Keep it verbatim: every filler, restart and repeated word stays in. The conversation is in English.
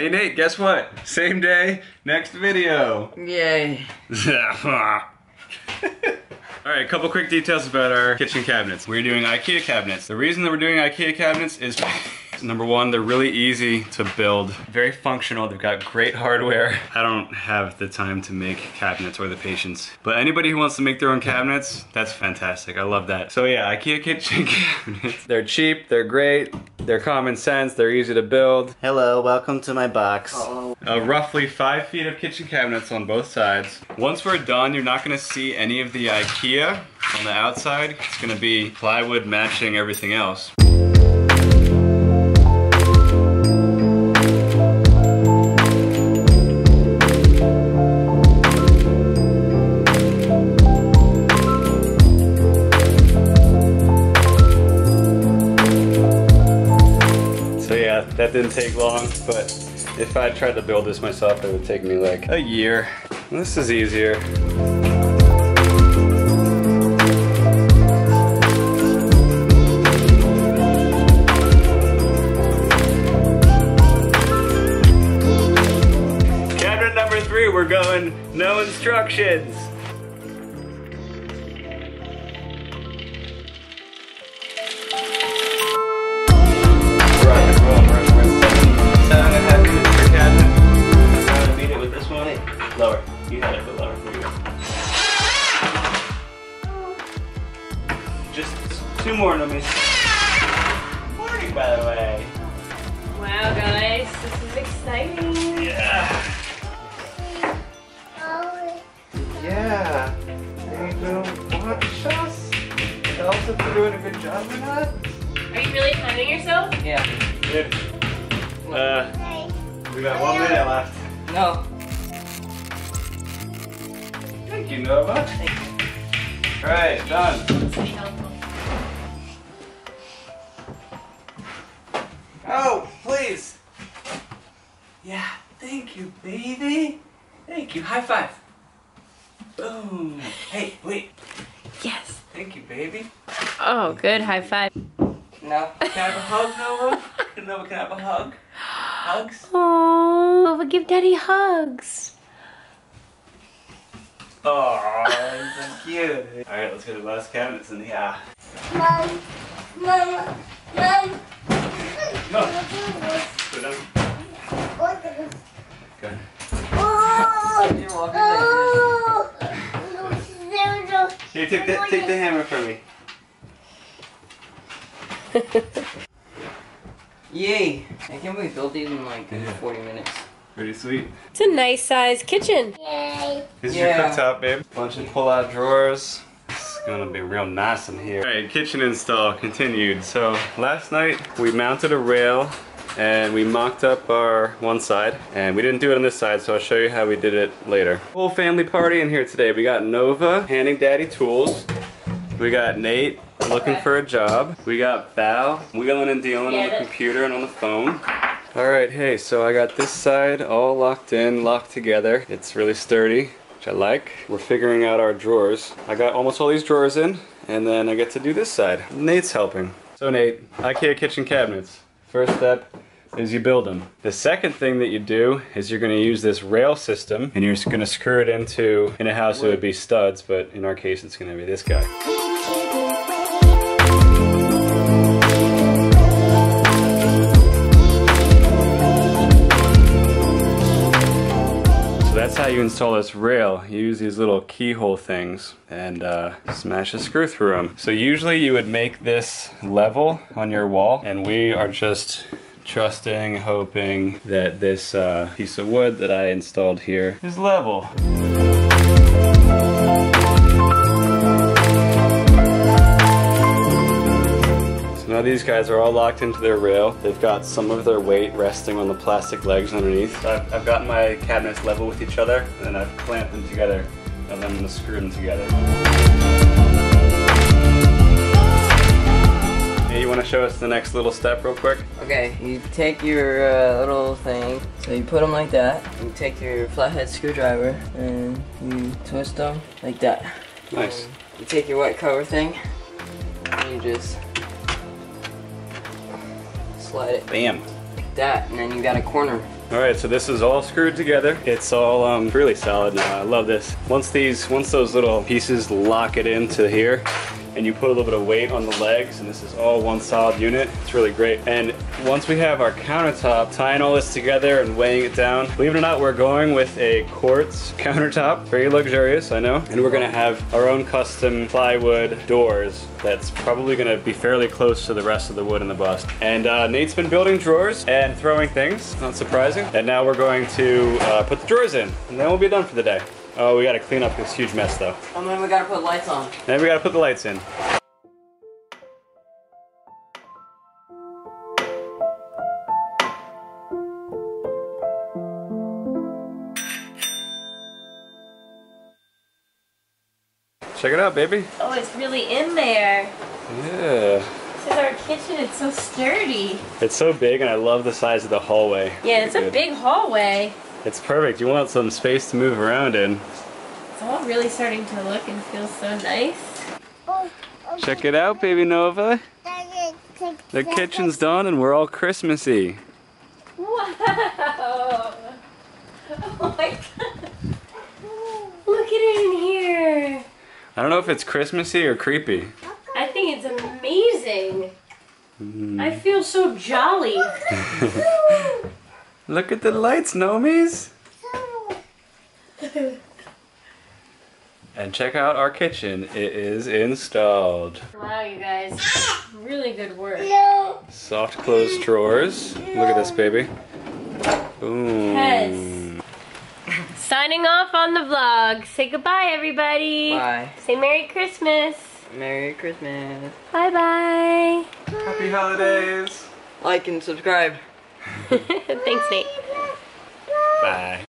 Hey Nate, guess what? Same day, next video. Yay. Alright, a couple quick details about our kitchen cabinets. We're doing IKEA cabinets. The reason that we're doing IKEA cabinets is number one, they're really easy to build. Very functional, they've got great hardware. I don't have the time to make cabinets or the patience. But anybody who wants to make their own cabinets, that's fantastic, I love that. So yeah, IKEA kitchen cabinets. They're cheap, they're great, they're common sense, they're easy to build. Hello, welcome to my box. Uh-oh. Uh, roughly five feet of kitchen cabinets on both sides. Once we're done, you're not gonna see any of the IKEA on the outside. It's gonna be plywood matching everything else. That didn't take long, but if I tried to build this myself, it would take me like a year. This is easier. Cabinet number three, we're going no instructions. Lower. You had it, but lower. There you go. Just two more nummies. Morning, by the way. Wow, guys. This is exciting. Yeah. Yeah. There you go. Watch us. Tell us if we're doing a good job or not. Are you really timing yourself? Yeah. Good. Uh, we got one minute left. No. Thank you, Nova. Thank you. All right, done. Oh, please. Yeah, thank you, baby. Thank you. High five. Boom. Hey, wait. Yes. Thank you, baby. Oh, good. High five. Now, can I have a hug, Nova? Nova, can I have a hug? Hugs? Oh, Nova, give Daddy hugs. Oh, so cute. All right, let's go to the last cabinets in the eye. Mom, mom, mom. No. Go down. Good. Oh. You're walking oh. Down. Here, take the, take the hammer from me. Yay. I can't believe we built these in like yeah. forty minutes. Pretty sweet. It's a nice size kitchen. Yay. This is yeah. your cooktop, babe. Bunch of pull-out drawers. It's gonna be real nice in here. Alright, kitchen install continued. So last night we mounted a rail and we mocked up our one side, and we didn't do it on this side, so I'll show you how we did it later. Whole family party in here today. We got Nova handing Daddy tools. We got Nate looking for a job. We got Bao wheeling and dealing yeah, on the computer and on the phone. Alright, hey, so I got this side all locked in, locked together. It's really sturdy, which I like. We're figuring out our drawers. I got almost all these drawers in, and then I get to do this side. Nate's helping. So Nate, IKEA kitchen cabinets. First step is you build them. The second thing that you do is you're gonna use this rail system, and you're just gonna screw it into, in a house it would be studs, but in our case it's gonna be this guy. That's how you install this rail. You use these little keyhole things and uh, smash a screw through them. So usually you would make this level on your wall, and we are just trusting, hoping that this uh, piece of wood that I installed here is level. Now these guys are all locked into their rail. They've got some of their weight resting on the plastic legs underneath. I've, I've got my cabinets level with each other, and then I've clamped them together, and then I'm gonna screw them together. Hey, you wanna show us the next little step real quick? Okay, you take your uh, little thing, so you put them like that. You take your flathead screwdriver, and you twist them like that. Nice. And you take your white cover thing, and you just slide it. Bam. Like that, and then you got a corner. Alright, so this is all screwed together. It's all um, really solid now. I love this. Once these, once those little pieces lock it into here, and you put a little bit of weight on the legs, and this is all one solid unit. It's really great. And once we have our countertop, tying all this together and weighing it down, believe it or not, we're going with a quartz countertop. Very luxurious, I know. And we're gonna have our own custom plywood doors that's probably gonna be fairly close to the rest of the wood in the bust. And uh, Nate's been building drawers and throwing things, not surprising. And now we're going to uh, put the drawers in, and then we'll be done for the day. Oh, we gotta clean up this huge mess though. And then we gotta put lights on. And then we gotta put the lights in. Check it out, baby. Oh, it's really in there. Yeah. This is our kitchen. It's so sturdy. It's so big, and I love the size of the hallway. Yeah, it's a big hallway. It's perfect. You want some space to move around in. It's all really starting to look and feel so nice. Check it out, baby Nova. The kitchen's done and we're all Christmassy. Wow! Oh my god! Look at it in here! I don't know if it's Christmassy or creepy. I think it's amazing! Mm. I feel so jolly! Look at the lights, Nomies! And check out our kitchen. It is installed. Wow, you guys. Really good work. No. Soft closed drawers. No. Look at this, baby. Ooh. Yes. Signing off on the vlog. Say goodbye, everybody. Bye. Say Merry Christmas. Merry Christmas. Bye-bye. Happy holidays. Like and subscribe. Thanks, Nate. Bye.